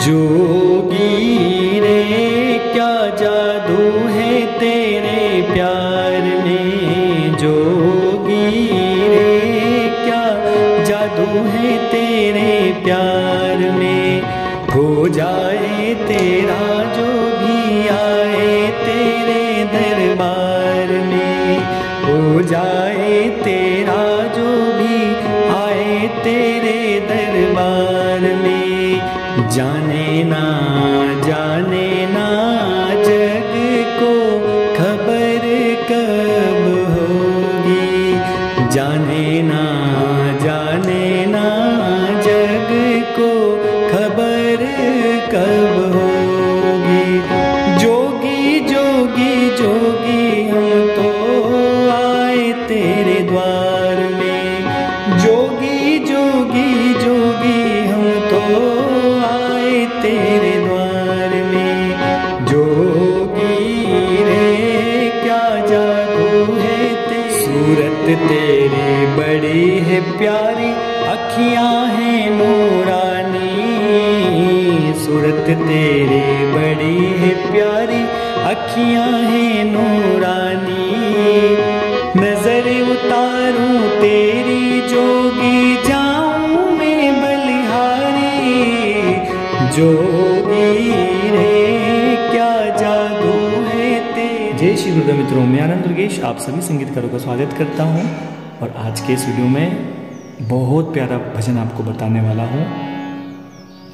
जोगी रे क्या जादू है तेरे प्यार में, जोगी रे क्या जादू है तेरे प्यार में। खो जाए तेरा जो भी आए तेरे दरबार में, हो जाए तेरा जो भी आए तेरे दरबार में। जाने ना जग को खबर कब होगी, जाने ना जग को खबर कब होगी। जोगी जोगी जोगी हम तो आए तेरे द्वार में, जोगी जोगी जोगी हम तो आए तेरे द्वार में। जोगी रे क्या जादू है तेरी, सूरत तेरी बड़ी है प्यारी, अखियाँ हैं नूरानी। सूरत तेरी बड़ी है प्यारी, अखियाँ हैं नूरानी। नजर उतारूं तेरी जोगी, जाऊं मैं बलिहारी। जोगी रे क्या जादू है तेरे। जय श्री गुरुदेव मित्रों, मैं आनंद दुर्गेश आप सभी संगीतकारों का स्वागत करता हूं। और आज के इस वीडियो में बहुत प्यारा भजन आपको बताने वाला हूं।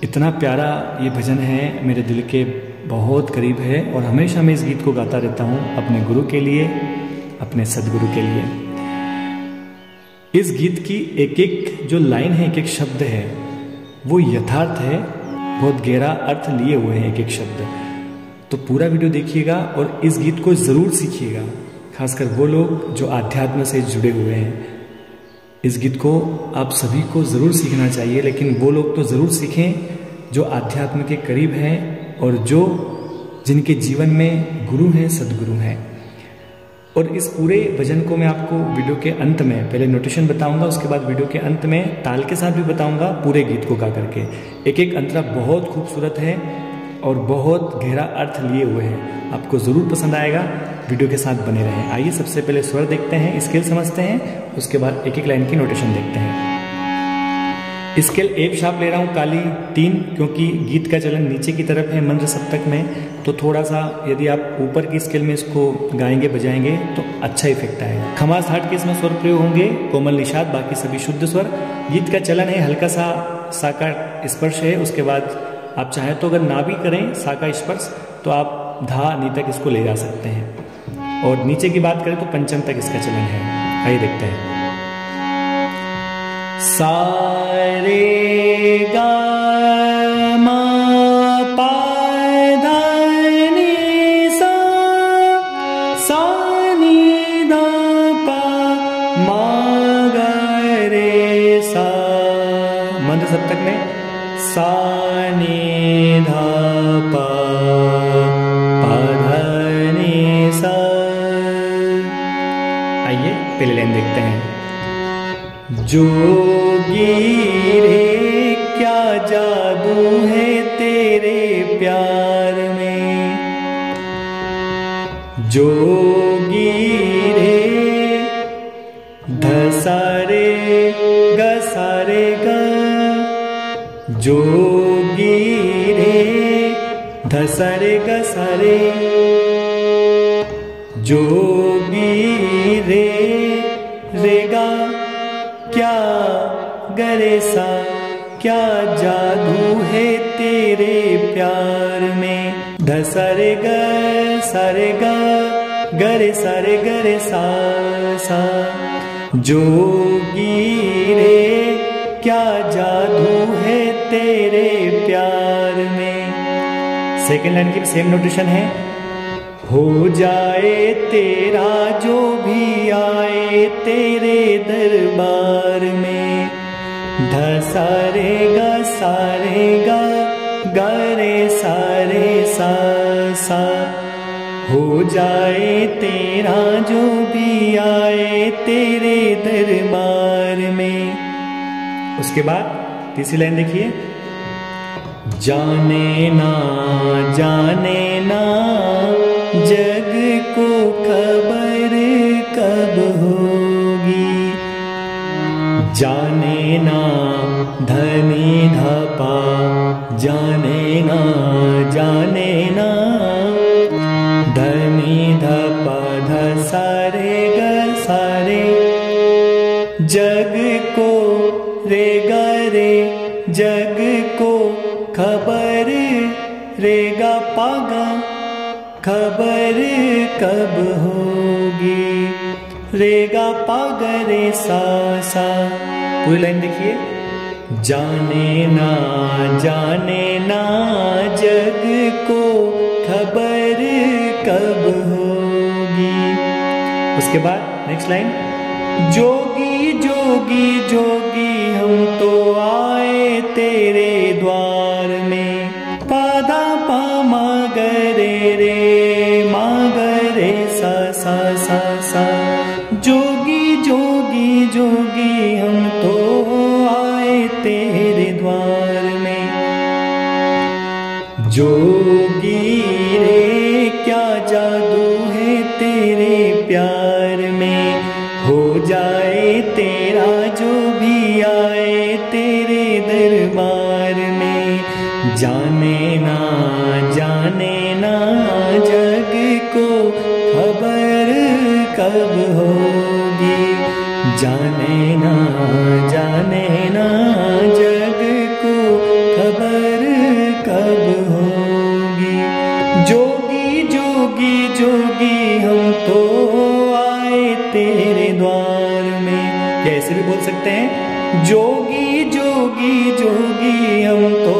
इतना प्यारा ये भजन है, मेरे दिल के बहुत करीब है और हमेशा मैं इस गीत को गाता रहता हूँ अपने गुरु के लिए, अपने सद्गुरु के लिए। इस गीत की एक एक जो लाइन है, एक एक शब्द है, वो यथार्थ है, बहुत गहरा अर्थ लिए हुए हैं एक एक शब्द। तो पूरा वीडियो देखिएगा और इस गीत को ज़रूर सीखिएगा, खासकर वो लोग जो आध्यात्म से जुड़े हुए हैं। इस गीत को आप सभी को ज़रूर सीखना चाहिए, लेकिन वो लोग तो ज़रूर सीखें जो आध्यात्म के करीब हैं और जो जिनके जीवन में गुरु हैं, सद्गुरु हैं। और इस पूरे भजन को मैं आपको वीडियो के अंत में पहले नोटेशन बताऊंगा, उसके बाद वीडियो के अंत में ताल के साथ भी बताऊंगा पूरे गीत को गा करके। एक एक अंतरा बहुत खूबसूरत है और बहुत गहरा अर्थ लिए हुए हैं, आपको ज़रूर पसंद आएगा। वीडियो के साथ बने रहें। आइए सबसे पहले स्वर देखते हैं, स्केल समझते हैं, उसके बाद एक एक लाइन की नोटेशन देखते हैं। स्केल एफ शार्प ले रहा हूँ, काली 3, क्योंकि गीत का चलन नीचे की तरफ है मंद्र सप्तक में। तो थोड़ा सा यदि आप ऊपर की स्केल में इसको गाएंगे बजाएंगे तो अच्छा इफेक्ट आएगा। खमास 8 के इसमें स्वर प्रयोग होंगे, कोमल निषाद, बाकी सभी शुद्ध स्वर। गीत का चलन है हल्का सा सा का स्पर्श है, उसके बाद आप चाहें तो अगर ना भी करें सा का स्पर्श तो आप धा नी तक इसको ले जा सकते हैं। और नीचे की बात करें तो पंचम तक इसका चलन है। आइए देखते हैं। सा रे गा मा पा धा नी सा, सा नी धा पा मा गा रे सा। मंत्र सप्तक में सा नी धा पा पहले लाइन देखते हैं। जोगी रे क्या जादू है तेरे प्यार में, जोगी रे धसा रे गसा रे गा, जोगी रे धसा रे गसा रे। जोगी रे रेगा क्या गरेसा, क्या जादू है तेरे प्यार में। धसरे गरे गा गरे सारे गरे सा सा। जोगी रे क्या जादू है तेरे प्यार में। सेकेंड लाइन की सेम नोटेशन है। हो जाए तेरा जो भी आए तेरे दरबार में, धसारे गा सारे गा गरे सारे सा सा। हो जाए तेरा जो भी आए तेरे दरबार में। उसके बाद तीसरी लाइन देखिए। जाने ना जग को खबर कब होगी, जाने ना धनी धपा जाने ना धनी धपा ध सारे जग को रे जग को खबर रेगा पागा खबर कब होगी, रेगा पागा रे सासा। पूरी लाइन देखिए। जाने ना जग को खबर कब होगी। उसके बाद नेक्स्ट लाइन। जोगी जोगी जोगी हम तो आए तेरे द्वार में, पादा पा मागरे सा सा सा सा। जोगी जोगी जोगी हम तो आए तेरे द्वार में। जोगी रे क्या जादू है तेरे प्यार में, हो जाए तेरा जो भी आए तेरे दरबार में। जाने ना जग को खबर कब होगी, जाने ना जग को खबर कब होगी। जोगी जोगी जोगी हम तो आए तेरे द्वार में। या ऐसे भी बोल सकते हैं। जोगी जोगी जोगी हम तो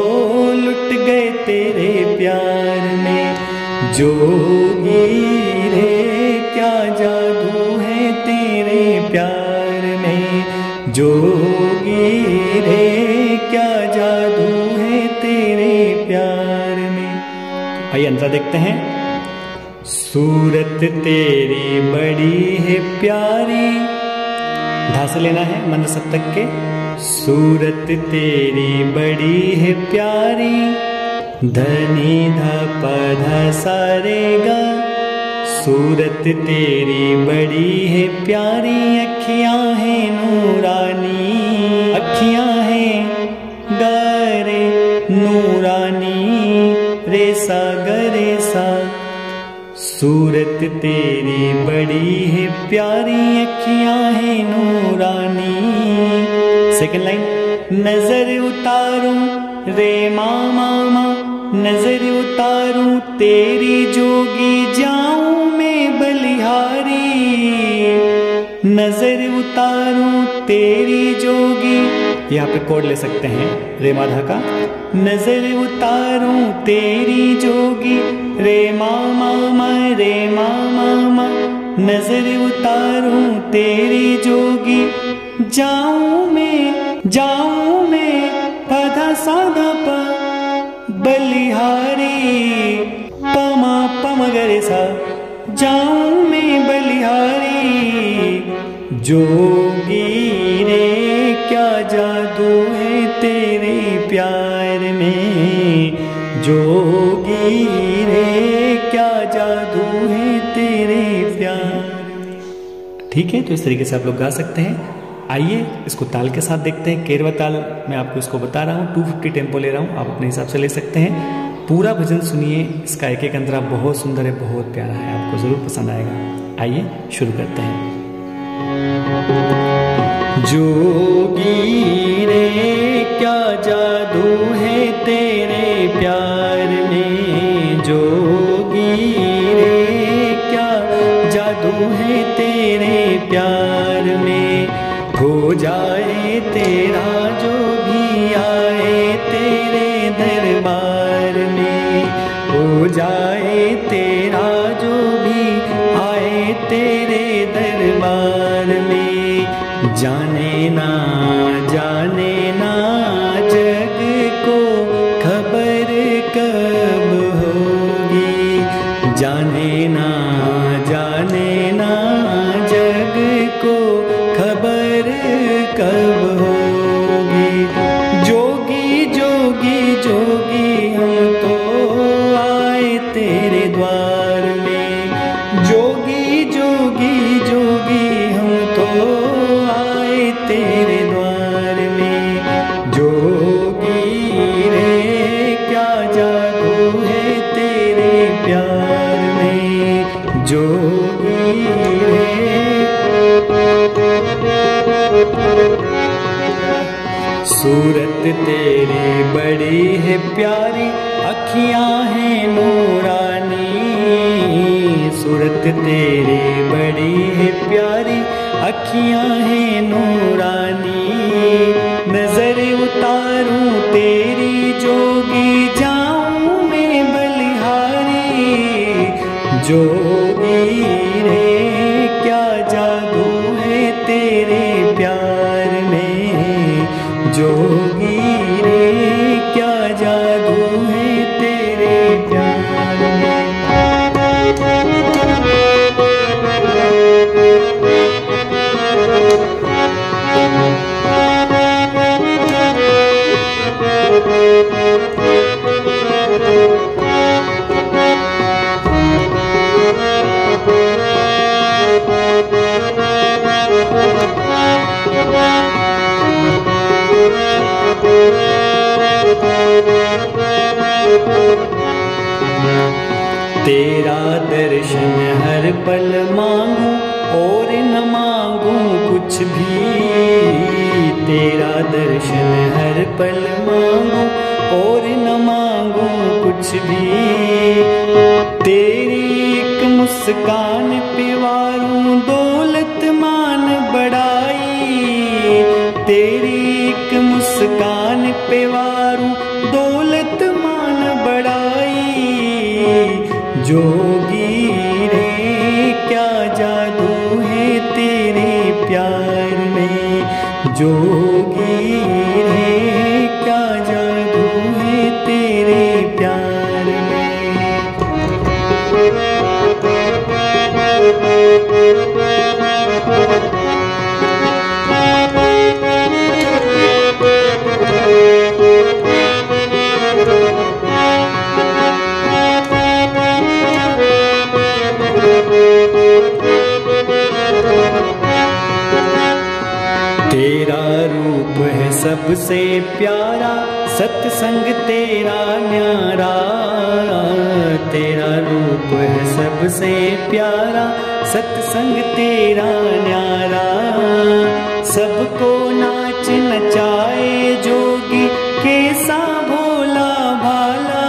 लुट गए तेरे प्यार में। जोगी रे क्या जादू है तेरे प्यार में, जोगी रे क्या जादू है तेरे प्यार में। आइए अंतरा देखते हैं। सूरत तेरी बड़ी है प्यारी, धा से लेना है मंद सप्तक के। सूरत तेरी बड़ी है प्यारी, धनी धा पा धा सा रे गा। सूरत तेरी बड़ी है प्यारी, अखियां हैं नूरानी, अखियां हैं गरे नूरानी रे सा गरे सा। सूरत तेरी बड़ी है प्यारी, अखियां हैं नूरानी। Second line. नजर उतारूं रे मामा नजर उतारूं तेरी, जोगी जाऊं मैं बलिहारी। नजर उतारूं तेरी जोगी, यहाँ पे कोड ले सकते हैं रे माधा का। नजर उतारूं तेरी जोगी, रे मामा नजर उतारूं तेरी जोगी, जाऊं मैं पधा साधा पा बलिहारी, पमा पमगरे सा, जाऊं मैं बलिहारी। जोगी रे क्या जादू है तेरे प्यार में, जोगी रे क्या जादू है तेरे प्यार। ठीक है, तो इस तरीके से आप लोग गा सकते हैं। आइए इसको ताल के साथ देखते हैं। केरवा ताल मैं आपको इसको बता रहा हूँ, 250 टेम्पो ले रहा हूँ, आप अपने हिसाब से ले सकते हैं। पूरा भजन सुनिए, इसका एक एक अंतरा बहुत सुंदर है, बहुत प्यारा है, आपको जरूर पसंद आएगा। आइए शुरू करते हैं। जोगी रे क्या जादू है तेरे प्यार में, जोगी रे क्या जादू है तेरे प्यार में, हो जाए तेरा जो भी आए तेरे दरबार में, हो जाए तेरा जो भी आए तेरे दरबार में। जाने ना जग को खबर कब होगी, जाने ना जग को खबर कब होगी। जोगी जोगी जोगी सूरत तेरी बड़ी है प्यारी, अखियाँ हैं नूरानी। सूरत तेरी बड़ी है प्यारी, अखियाँ हैं नूरानी। नजर उतारूं तेरी जोगी जाऊं मैं बलिहारी। जोगी रे क्या जादू है तेरे प्यार में। जोगी रे क्या जादू है तेरे प्यार तेरा दर्शन हर पल मांगूं और न मांगूं कुछ भी। तेरा दर्शन हर पल मांगूं और न मांगूं कुछ भी। तेरी एक मुस्कान पे वारूं दौलत मान बढ़ाई। तेरी एक मुस्कान पे वारूं दौलत मान बढ़ाई। जोगी रे क्या जादू है तेरे प्यार में। जोगी रे क्या जादू है तेरे प्यार में। तेरा रूप है सबसे प्यारा, सत्संग तेरा न्यारा। तेरा रूप है सबसे प्यारा, सत्संग तेरा न्यारा। सबको नाच नचाए जोगी कैसा भोला भाला।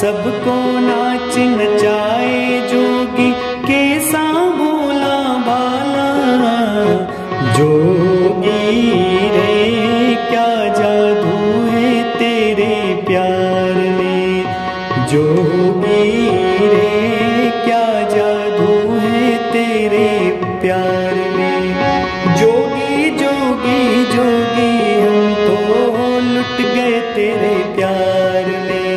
सबको नाच नचाए जोगी कैसा भोला भाला। जोगी रे क्या जादू है तेरे प्यार में। जोगी रे क्या जादू है तेरे प्यार में। जोगी जोगी जोगी हम तो लुट गए तेरे प्यार में।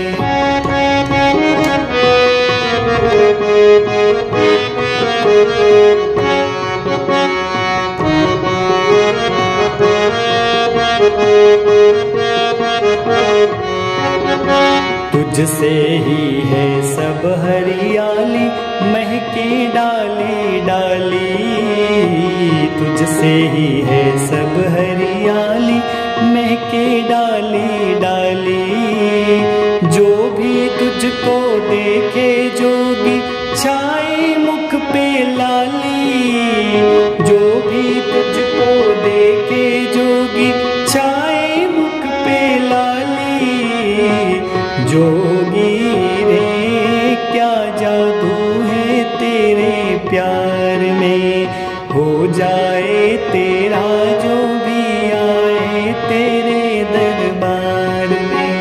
तुझसे ही है सब हरियाली, महके डाली डाली। तुझसे ही है सब हरियाली, महके डाली डाली। जो भी तुझको देखे जोगी छाए मुख पे लाली। जो भी तुझको देखे जोगी छाए मुख पे लाली। जोगी रे क्या जादू है तेरे प्यार में। हो जाए तेरा जो भी आए तेरे दरबार में।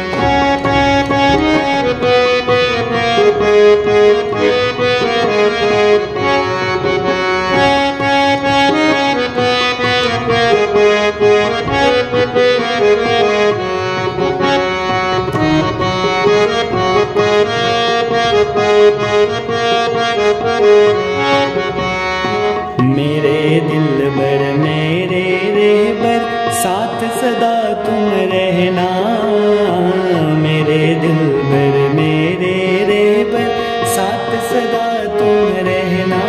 मेरे दिलबर मेरे रेबर साथ सदा तुम रहना। मेरे दिलबर मेरे रेबर साथ सदा तुम रहना।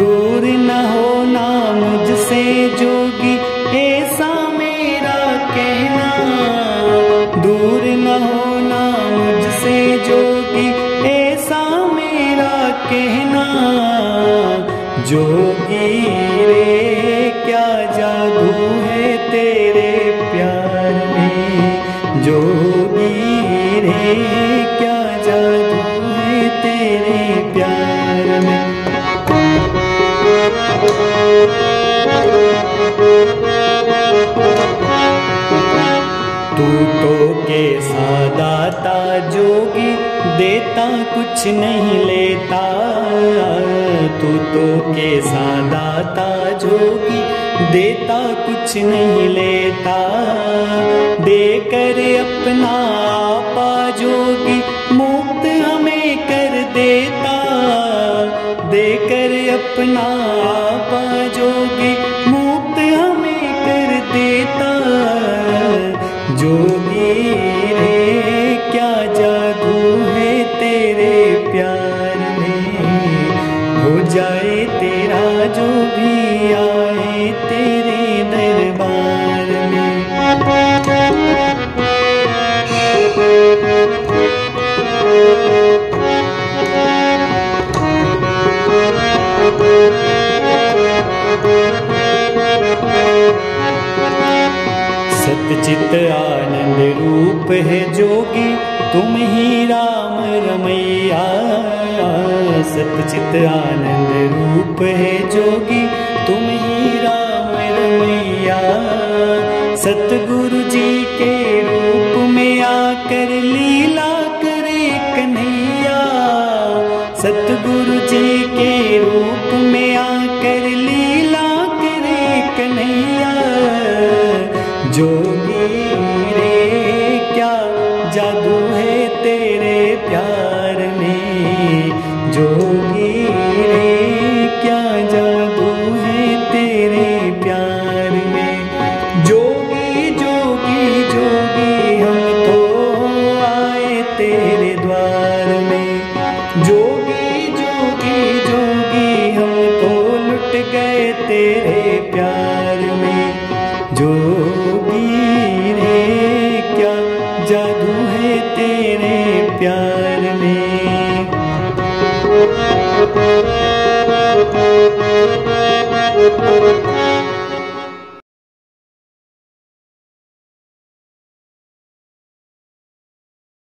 दूर न होना मुझसे जोगी ऐसा मेरा कहना। दूर न होना मुझसे जोगी ऐसा मेरा कहना। जोगी रे क्या जादू है तेरे जोगी रे क्या जादू है तेरे प्यार में। तू तो कैसा दाता जोगी, देता कुछ नहीं लेता। तू तो कैसा दाता जोगी, देता कुछ नहीं लेता। देकर अपना आपा जोगी, मुक्त हमें कर देता। देकर अपना आपा जोगी, मुक्त हमें कर देता। जोगी रे क्या जादू है तेरे प्यार में। हो जाए तेरा जो भी आए तेरे दरबार में। सतचित आनंद रूप है जोगी, तुम ही राम रमैया। सतचित आनंद रूप है जोगी, तुम ही राम रमैया। सतगुरु जी के रूप में आकर लीला करे कन्हैया। सतगुरु जी के रूप में आकर लीला करे कन्हैया। जोगी रे क्या जादू है तेरे प्यार में। जोगी रे क्या जादू है तेरे प्यार में। जोगी जोगी जोगी हम तो आए तेरे द्वार में। जोगी जोगी जोगी हम तो लुट गए तेरे प्यार में। जोगी रे क्या जादू है तेरे प्यार में।